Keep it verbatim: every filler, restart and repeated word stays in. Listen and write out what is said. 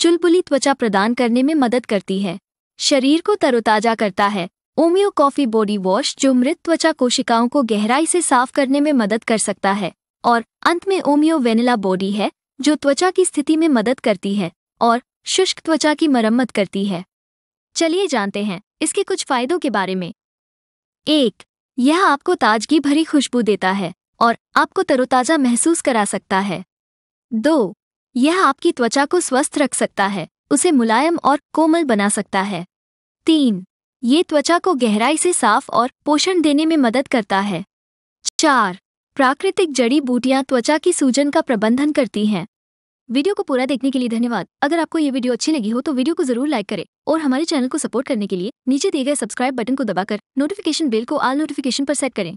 चुलबुली त्वचा प्रदान करने में मदद करती है, शरीर को तरोताजा करता है, ओमियो कॉफी बॉडी वॉश जो मृत त्वचा कोशिकाओं को गहराई से साफ करने में मदद कर सकता है, और अंत में ओमियो वेनिला बॉडी है जो त्वचा की स्थिति में मदद करती है और शुष्क त्वचा की मरम्मत करती है। चलिए जानते हैं इसके कुछ फायदों के बारे में। एक, यह आपको ताजगी भरी खुशबू देता है और आपको तरोताजा महसूस करा सकता है। दो, यह आपकी त्वचा को स्वस्थ रख सकता है, उसे मुलायम और कोमल बना सकता है। तीन, ये त्वचा को गहराई से साफ और पोषण देने में मदद करता है। चार, प्राकृतिक जड़ी बूटियां त्वचा की सूजन का प्रबंधन करती हैं। वीडियो को पूरा देखने के लिए धन्यवाद। अगर आपको ये वीडियो अच्छी लगी हो तो वीडियो को जरूर लाइक करें और हमारे चैनल को सपोर्ट करने के लिए नीचे दिए गए सब्सक्राइब बटन को दबाकर नोटिफिकेशन बेल को ऑल नोटिफिकेशन पर सेट करें।